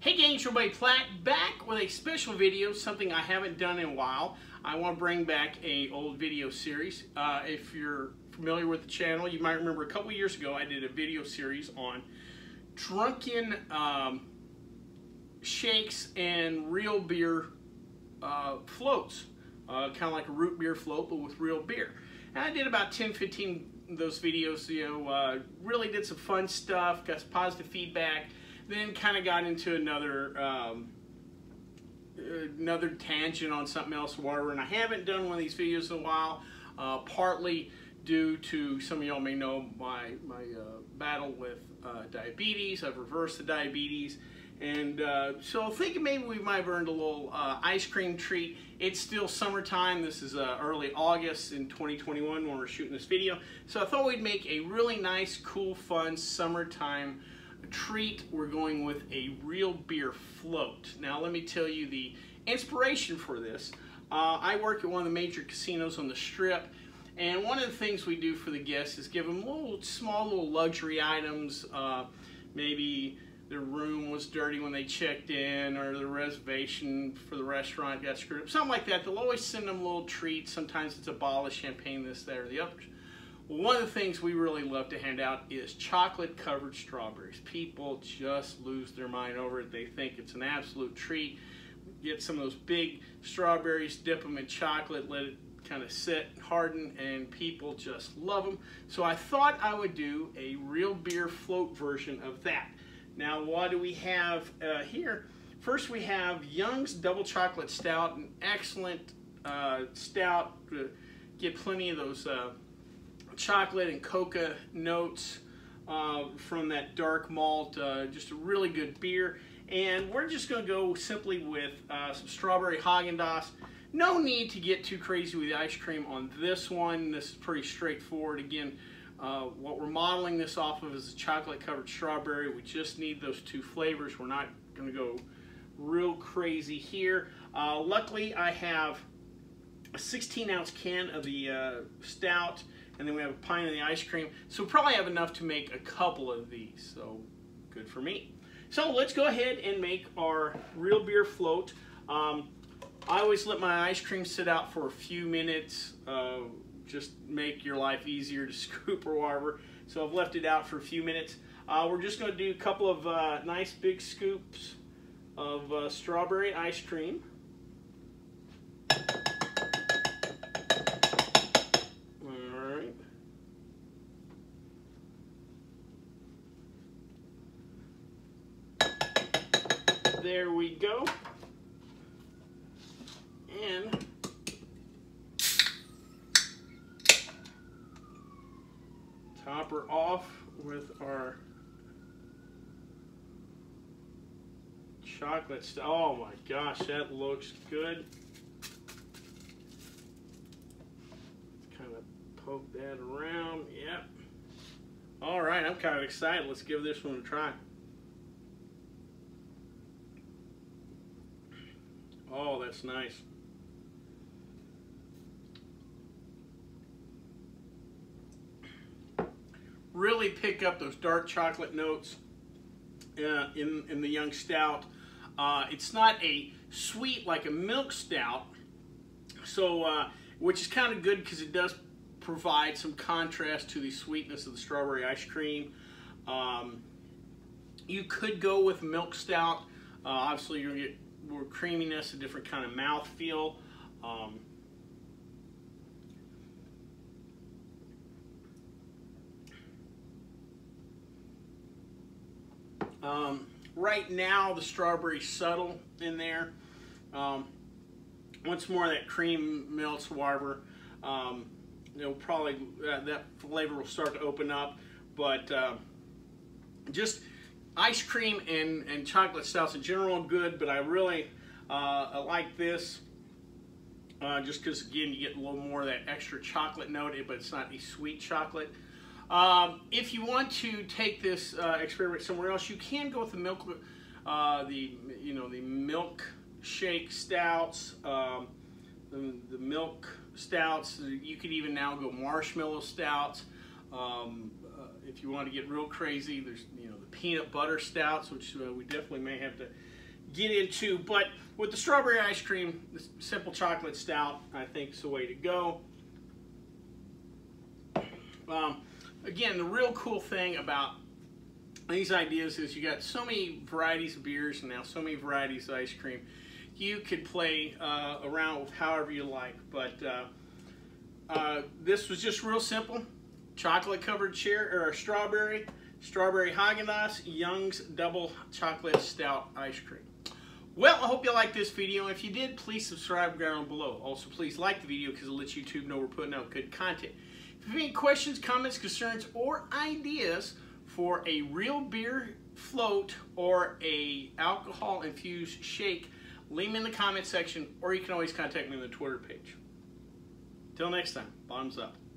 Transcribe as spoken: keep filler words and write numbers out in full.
Hey gang, it's your buddy Platt, back with a special video, something I haven't done in a while. I want to bring back a old video series. Uh, if you're familiar with the channel, you might remember a couple years ago I did a video series on drunken um, shakes and real beer uh, floats. Uh, kind of like a root beer float, but with real beer. And I did about ten, fifteen of those videos, you know, uh, really did some fun stuff, got some positive feedback. Then kind of got into another um, another tangent on something else, whatever, and I haven't done one of these videos in a while, uh, partly due to, some of y'all may know, my, my uh, battle with uh, diabetes. I've reversed the diabetes, and uh, so thinking maybe we might have earned a little uh, ice cream treat. It's still summertime. This is uh, early August in twenty twenty-one when we're shooting this video, so I thought we'd make a really nice, cool, fun summertime treat. We're going with a real beer float. Now let me tell you the inspiration for this. Uh, I work at one of the major casinos on the Strip, and one of the things we do for the guests is give them little small little luxury items. Uh, maybe their room was dirty when they checked in, or the reservation for the restaurant got screwed up, something like that. They'll always send them little treats. Sometimes it's a bottle of champagne, this, that, or the others. One of the things we really love to hand out is chocolate covered strawberries. People just lose their mind over it. They think it's an absolute treat. Get some of those big strawberries, dip them in chocolate, let it kind of sit and harden, and people just love them. So I thought I would do a real beer float version of that. Now what do we have uh, here? First we have Young's Double Chocolate Stout, an excellent uh, stout. Get plenty of those uh, chocolate and coca notes uh, from that dark malt, uh, just a really good beer. And we're just going to go simply with uh, some strawberry Haagen-Dazs. No need to get too crazy with the ice cream on this one. This is pretty straightforward. Again, uh, what we're modeling this off of is a chocolate covered strawberry. We just need those two flavors. We're not going to go real crazy here. Uh, luckily I have a sixteen ounce can of the uh, stout, and then we have a pint of the ice cream, so we probably have enough to make a couple of these, so good for me. So let's go ahead and make our real beer float. Um, I always let my ice cream sit out for a few minutes, uh, just make your life easier to scoop or whatever, so I've left it out for a few minutes. Uh, we're just going to do a couple of uh, nice big scoops of uh, strawberry ice cream. There we go. And top her off with our chocolate stuff. Oh my gosh, that looks good. Let's kind of poke that around. Yep. All right, I'm kind of excited. Let's give this one a try. Oh, that's nice. Really pick up those dark chocolate notes uh, in, in the Young Stout. Uh, it's not a sweet like a milk stout, so uh, which is kind of good because it does provide some contrast to the sweetness of the strawberry ice cream. Um, you could go with milk stout. Uh, obviously, you're going to get more creaminess, a different kind of mouthfeel. Um, um, right now, the strawberry's subtle in there. Um, once more, that cream melts, whatever. Um, it'll probably uh, that flavor will start to open up, but uh, just. Ice cream and, and chocolate stouts in general good, but I really uh, I like this uh, just because, again, you get a little more of that extra chocolate note, but it's not a sweet chocolate. Um, if you want to take this uh, experiment somewhere else, you can go with the milk, uh, the you know the milkshake stouts, um, the, the milk stouts. You could even now go marshmallow stouts. Um, if you want to get real crazy, there's, you know, the peanut butter stouts, which uh, we definitely may have to get into. But with the strawberry ice cream, the simple chocolate stout, I think, is the way to go. Um, again, the real cool thing about these ideas is you got so many varieties of beers and now so many varieties of ice cream. You could play uh, around with however you like, but uh, uh, this was just real simple. Chocolate covered cherry or strawberry, strawberry Haagen-Dazs, Young's Double Chocolate Stout ice cream. Well, I hope you liked this video. If you did, please subscribe down below. Also, please like the video because it lets YouTube know we're putting out good content. If you have any questions, comments, concerns, or ideas for a real beer float or a alcohol infused shake, leave them in the comment section, or you can always contact me on the Twitter page. Till next time, bottoms up.